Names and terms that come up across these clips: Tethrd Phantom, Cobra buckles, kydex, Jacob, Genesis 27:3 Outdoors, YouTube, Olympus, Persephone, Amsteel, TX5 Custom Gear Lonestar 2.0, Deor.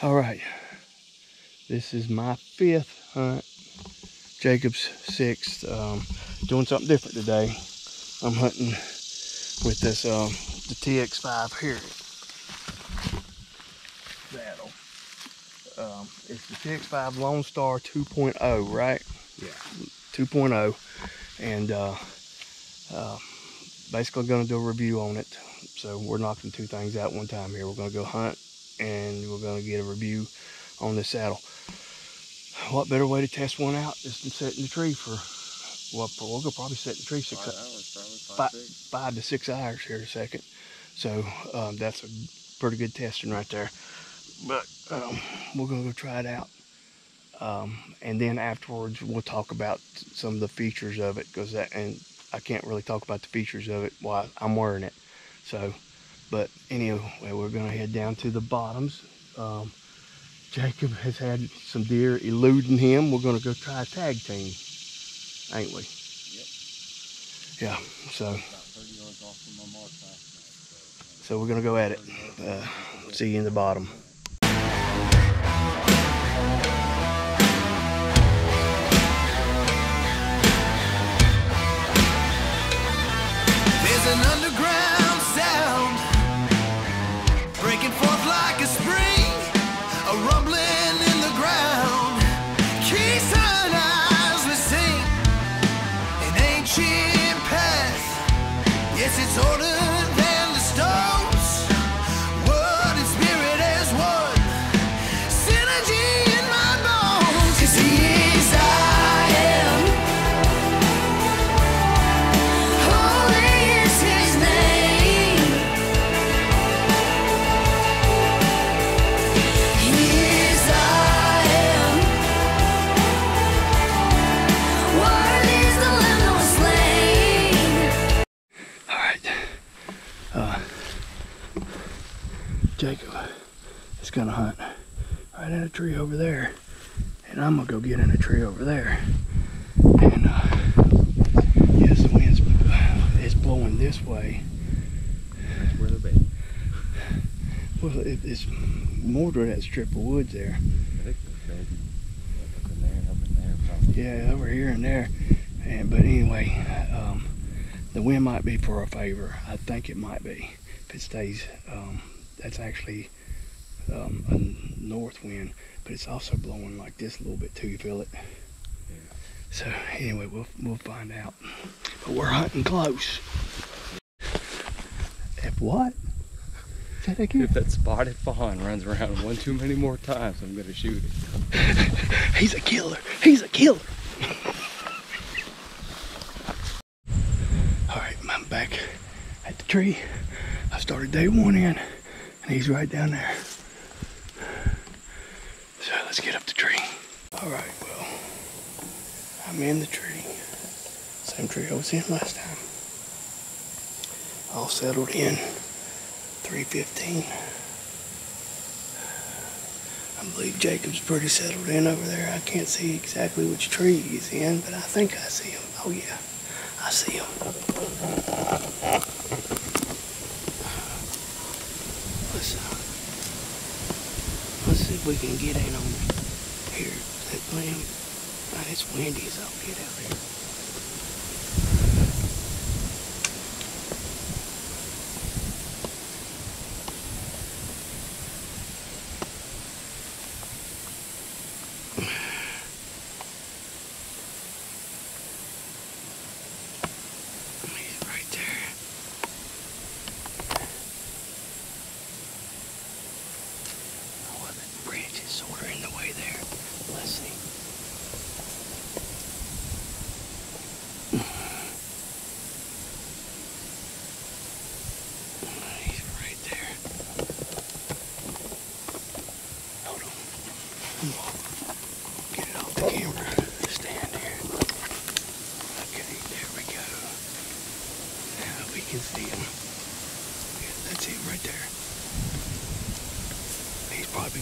All right, this is my 5th hunt, Jacob's 6th. Doing something different today. I'm hunting with this the TX5 here. It's the TX5 Lonestar 2.0, right? Yeah, 2.0, and basically going to do a review on it. So we're knocking 2 things out one time here. We're going to go hunt, and we're going to get a review on this saddle. What better way to test one out is to set in the tree for, well, we'll go probably set in the tree 5 to 6 hours here in a second. So that's a pretty good testing right there. But we're going to go try it out. And then afterwards, we'll talk about some of the features of it, because I can't really talk about the features of it while I'm wearing it. So, but anyway, we're going to head down to the bottoms. Jacob has had some deer eluding him. We're going to go try a tag team, ain't we? Yep. Yeah, so. About 30 yards off from my mark last night, so we're going to go at it. See you in the bottom. Jacob is gonna hunt right in a tree over there, and I'm gonna go get in a tree over there. And yes, the wind is blowing this way. That's where they're baiting. Well, it's more to that strip of woods there. I think they're shading up in there and up in there probably. Yeah, over here and there. And but anyway, the wind might be for our favor. I think it might be if it stays. That's actually a north wind, but it's also blowing like this a little bit too. You feel it? Yeah. So anyway, we'll find out. But we're hunting close. If what? Say that again? If that spotted fawn runs around one too many more times, I'm gonna shoot it. He's a killer. He's a killer. All right, I'm back at the tree. I started day 1 in. He's right down there. So let's get up the tree. All right, well, I'm in the tree. Same tree I was in last time. All settled in, 315. I believe Jacob's pretty settled in over there. I can't see exactly which tree he's in, but I think I see him. Oh yeah, I see him. Let's see if we can get in on here. That wind, oh, it's windy as I'll get out here.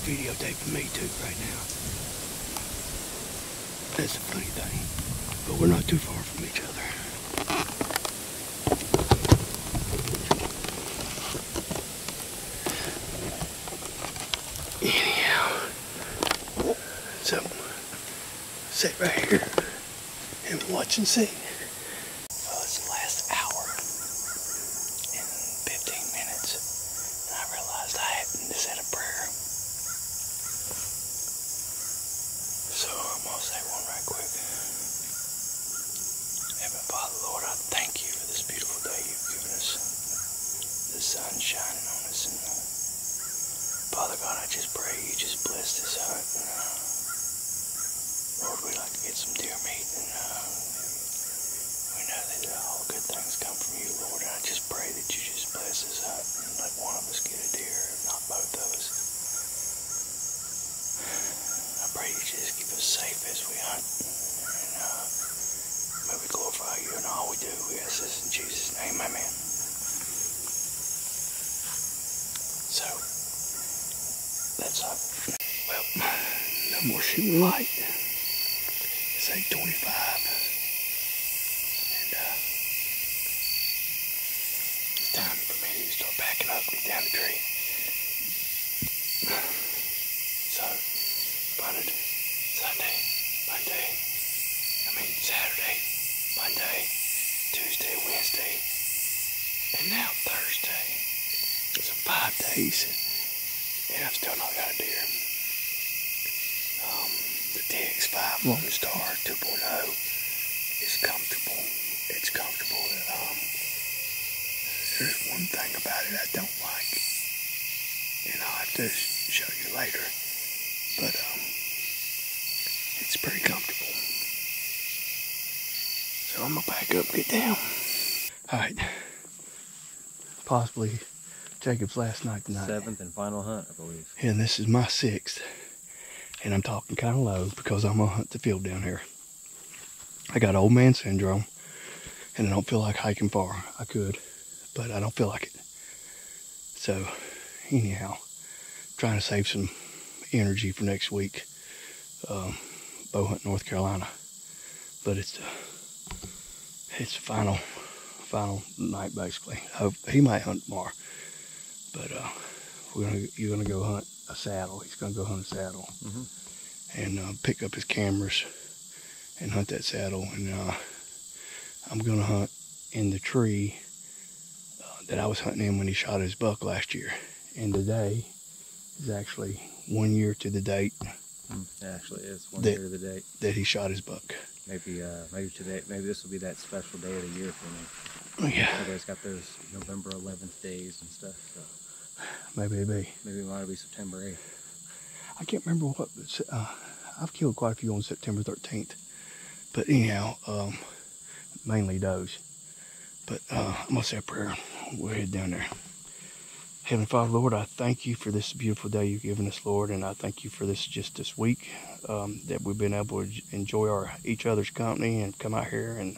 Videotaping me too right now. That's a funny thing, but we're not too far from each other. Anyhow, So, sit right here and watch and see. More shooting light. It's 8:25, and it's time for me to start backing up and get down the tree. So, Saturday, Monday, Tuesday, Wednesday, and now Thursday. It's 5 days, and I've still not got a deer. The TX5 Lonestar 2.0 is comfortable. It's comfortable. There's one thing about it I don't like, and I'll have to show you later, but it's pretty comfortable. So I'm going to back up and get down. Alright, possibly Jacob's last night tonight. 7th and final hunt, I believe. And this is my 6th. And I'm talking kind of low because I'm going to hunt the field down here. I got old man syndrome, and I don't feel like hiking far. I could, but I don't feel like it. So, anyhow, trying to save some energy for next week. Bow hunt North Carolina. But it's the final night, basically. He might hunt tomorrow. But you're going to go hunt a saddle. He's going to go hunt a saddle. Mm-hmm. And pick up his cameras and hunt that saddle. And I'm going to hunt in the tree that I was hunting in when he shot his buck last year. And today is actually 1 year to the date. Actually, it's 1 year to the date that he shot his buck. Maybe today. Maybe this will be that special day of the year for me. Yeah. Everybody's got those November 11th days and stuff. So. Maybe it be. Maybe it might be September 8th. I can't remember what. I've killed quite a few on September 13th. But anyhow, mainly does. But I'm going to say a prayer. We'll head down there. Heavenly Father, Lord, I thank you for this beautiful day you've given us, Lord. And I thank you for this week that we've been able to enjoy each other's company and come out here and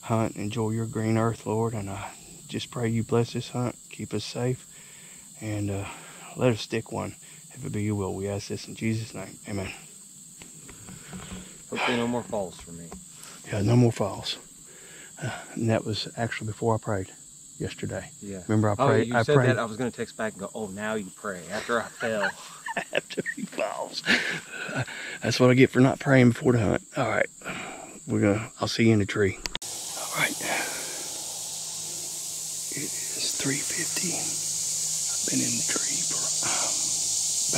hunt and enjoy your green earth, Lord. And I just pray you bless this hunt. Keep us safe. And let us stick one, if it be your will. We ask this in Jesus' name. Amen. Hopefully no more falls for me. Yeah, no more falls. And that was actually before I prayed yesterday. Yeah. Remember I prayed? Oh, you said that. I was going to text back and go, oh, now you pray. After I fell. After he falls. That's what I get for not praying before the hunt. All right. I'll see you in the tree. All right. It is 3:50. Been in the tree for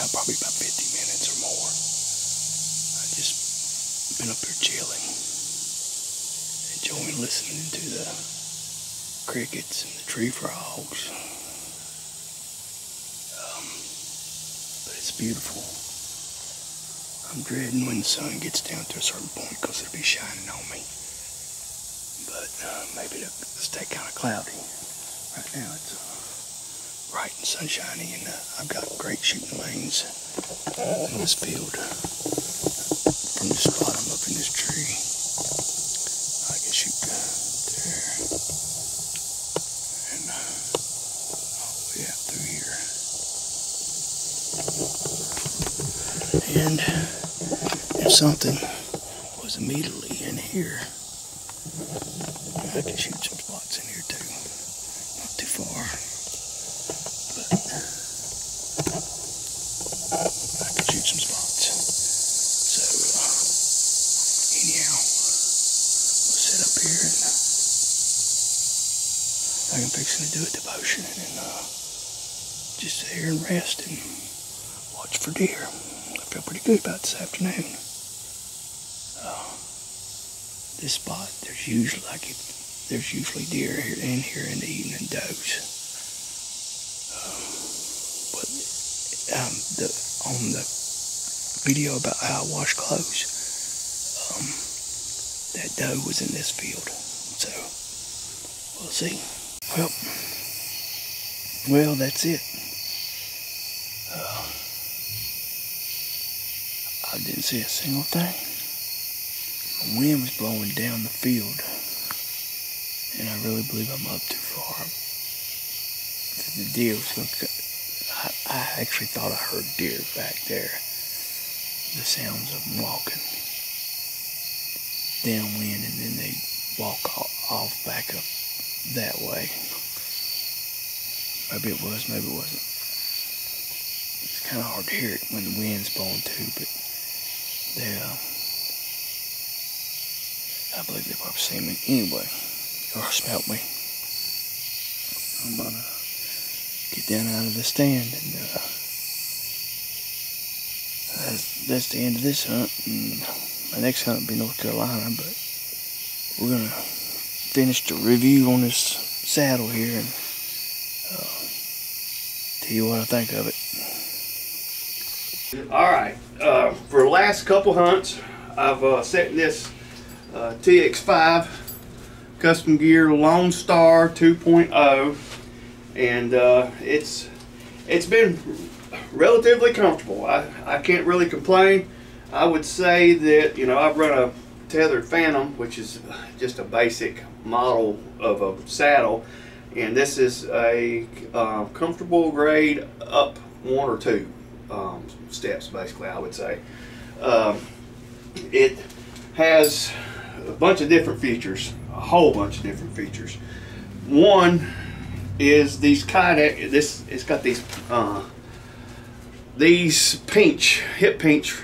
probably about 50 minutes or more. I just been up here chilling, enjoying listening to the crickets and the tree frogs. But it's beautiful. I'm dreading when the sun gets down to a certain point because it'll be shining on me. But maybe it'll stay kind of cloudy. Right now it's bright and sunshiny, and I've got great shooting lanes in this field. From this bottom up in this tree, I can shoot there, and all the way out through here. And if something was immediately in here, I could shoot some spots in here too. Not too far. I can shoot some spots. So thing I'm fixing to do at the ocean, and just sit here and rest and watch for deer. I feel pretty good about this afternoon. This spot, there's usually deer in here in the evening, does. On the video about how I wash clothes, that doe was in this field, so we'll see. Well, that's it. I didn't see a single thing. The wind was blowing down the field, and I really believe I'm up too far. The deer was going to I actually thought I heard deer back there. The sounds of them walking downwind, and then they walk off back up that way. Maybe it was, maybe it wasn't. It's kind of hard to hear it when the wind's blowing too, but they, I believe they probably seen me anyway, or smelt me. I'm gonna get down out of the stand, and that's the end of this hunt, and my next hunt will be North Carolina, but we're gonna finish the review on this saddle here, and tell you what I think of it. Alright, for the last couple hunts, I've set this TX5 Custom Gear Lonestar 2.0, and it's been relatively comfortable. I can't really complain. I would say that, you know, I've run a Tethrd Phantom, which is just a basic model of a saddle, and this is a comfortable grade up one or two steps, basically, I would say. It has a bunch of different features, a whole bunch of different features. One is these kydex. It's got these pinch, hip pinch.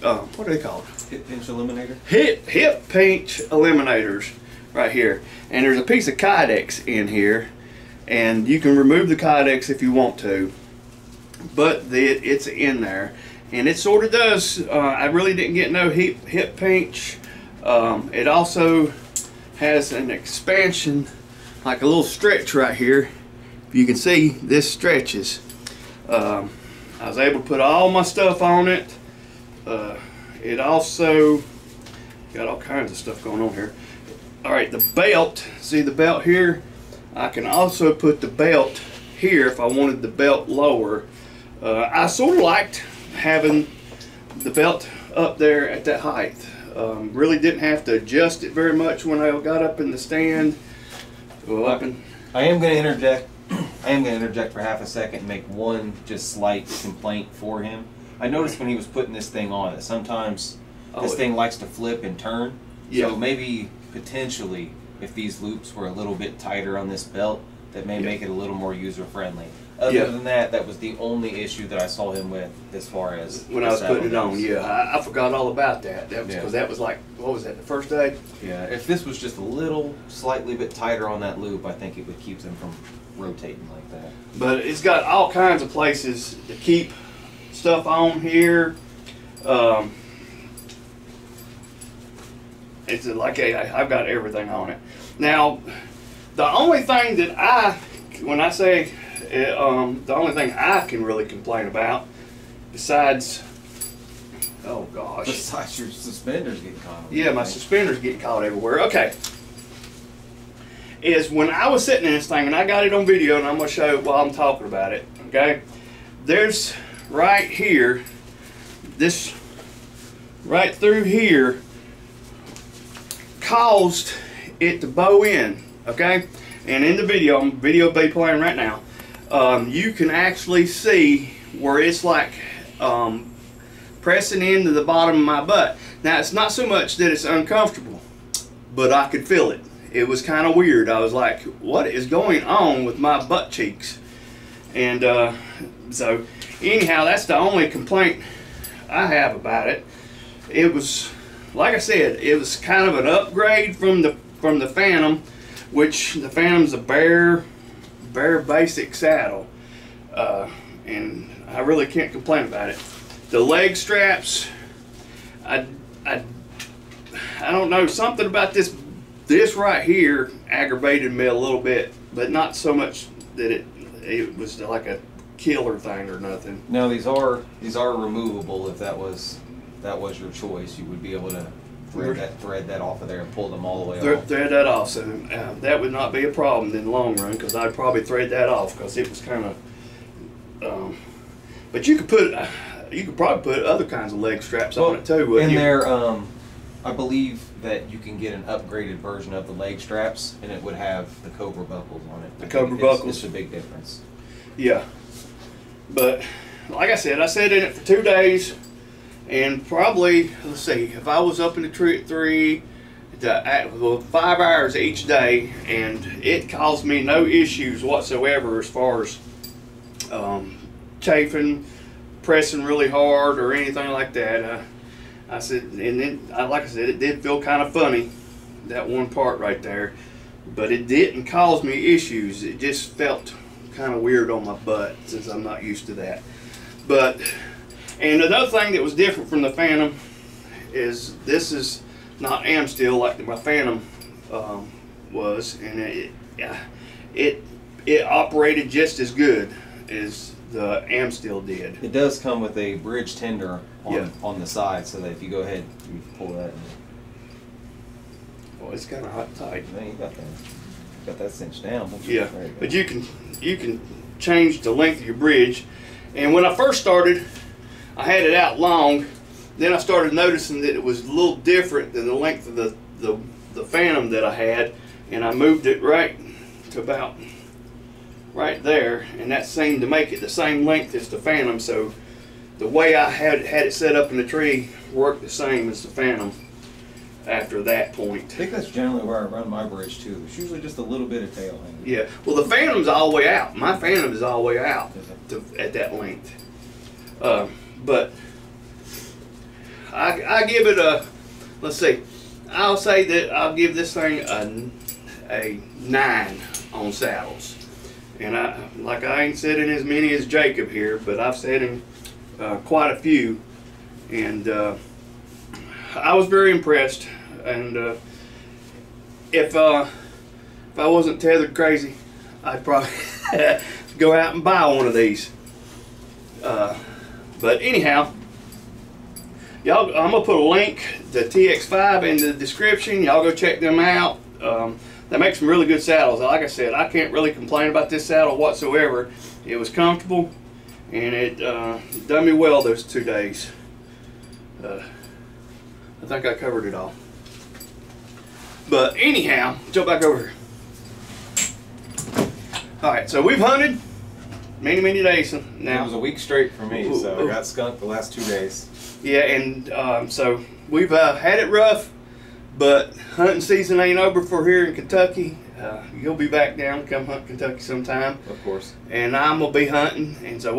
What are they called? Hip pinch eliminator. Hip pinch eliminators, right here. And there's a piece of kydex in here, and you can remove the kydex if you want to, but it's in there, and it sort of does. I really didn't get no hip pinch. It also has an expansion, like a little stretch right here. If you can see, this stretches. I was able to put all my stuff on it. It also got all kinds of stuff going on here. All right, the belt, see the belt here? I can also put the belt here if I wanted the belt lower. I sort of liked having the belt up there at that height. Really didn't have to adjust it very much when I got up in the stand. Well, I am going to interject. I am going to interject for half a second and make one just slight complaint for him. I noticed when he was putting this thing on that sometimes this thing likes to flip and turn. Yeah. So maybe potentially if these loops were a little bit tighter on this belt, that may make it a little more user friendly. Other than that, that was the only issue that I saw him with as far as when I was putting it on. Yeah, I forgot all about that. That was because that was like, what was that, the first day? Yeah. If this was just a little, slightly bit tighter on that loop, I think it would keep them from rotating like that. But it's got all kinds of places to keep stuff on here. It's like I've got everything on it. Now, the only thing that the only thing I can really complain about, besides your suspenders getting caught. Yeah, my suspenders getting caught everywhere. Okay, is when I was sitting in this thing, and I got it on video, and I'm gonna show it while I'm talking about it. Okay, there's right here, this right through here, caused it to bow in. Okay, and in the video, will be playing right now. You can actually see where it's like pressing into the bottom of my butt. Now, it's not so much that it's uncomfortable, but I could feel it. It was kind of weird. I was like, what is going on with my butt cheeks? And so anyhow, that's the only complaint I have about it. It was, like I said, it was kind of an upgrade from the Phantom, which the Phantom's a bare basic saddle, and I really can't complain about it. The leg straps, I don't know, something about this right here aggravated me a little bit, but not so much that it was like a killer thing or nothing. Now these are removable. If that was your choice, you would be able to thread that off of there and pull them all the way off. Thread that off, so that would not be a problem in the long run, because I'd probably thread that off because it was kind of. But you could put, you could probably put other kinds of leg straps on it too. Wouldn't you? There, I believe that you can get an upgraded version of the leg straps, and it would have the Cobra buckles on it. The Cobra buckles. It's a big difference. Yeah, but like I sat in it for 2 days. And probably, let's see, if I was up in the tree at 5 hours each day, and it caused me no issues whatsoever as far as chafing, pressing really hard, or anything like that. I said, and then, like I said, it did feel kind of funny, that one part right there, but it didn't cause me issues. It just felt kind of weird on my butt since I'm not used to that. But. And another thing that was different from the Phantom is this is not Amsteel like my Phantom was, and it operated just as good as the Amsteel did. It does come with a bridge tender on the side, so that if you go ahead, you pull that. Well, it's kind of hot tight. Man, you got that cinched down. Don't you? Yeah, but you can change the length of your bridge, and when I first started. I had it out long, then I started noticing that it was a little different than the length of the Phantom that I had, and I moved it right to about right there, and that seemed to make it the same length as the Phantom, so the way I had it set up in the tree worked the same as the Phantom after that point. I think that's generally where I run my bridge too. It's usually just a little bit of tail hanging. Yeah, well the Phantom's all the way out. My Phantom is all the way out at that length. But I give it a, let's see, I'll say that I'll give this thing a 9 on saddles. And I ain't sat in as many as Jacob here, but I've sat in quite a few. And I was very impressed. And if I wasn't tethered crazy, I'd probably go out and buy one of these. But anyhow, y'all, I'm gonna put a link to TX5 in the description. Y'all go check them out. They make some really good saddles. Like I said, I can't really complain about this saddle whatsoever. It was comfortable, and it done me well those 2 days. I think I covered it all. But anyhow, jump back over here. All right, so we've hunted. Many days now. It was a week straight for me, so I got skunked the last 2 days. Yeah, and so we've had it rough, but hunting season ain't over for here in Kentucky. You'll be back down to come hunt Kentucky sometime. Of course. And I'm gonna be hunting, and so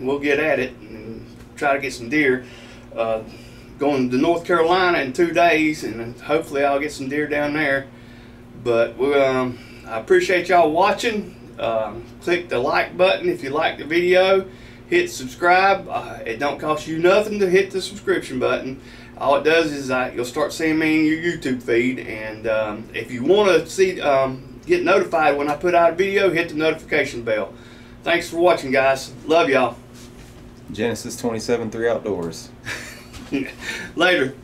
we'll get at it and try to get some deer. Going to North Carolina in 2 days, and hopefully I'll get some deer down there. But I appreciate y'all watching. Click the like button if you like the video. Hit subscribe. It don't cost you nothing to hit the subscription button. All it does is you'll start seeing me in your YouTube feed. And if you want to see get notified when I put out a video, hit the notification bell. Thanks for watching, guys. Love y'all. Genesis 27:3 Outdoors. Later.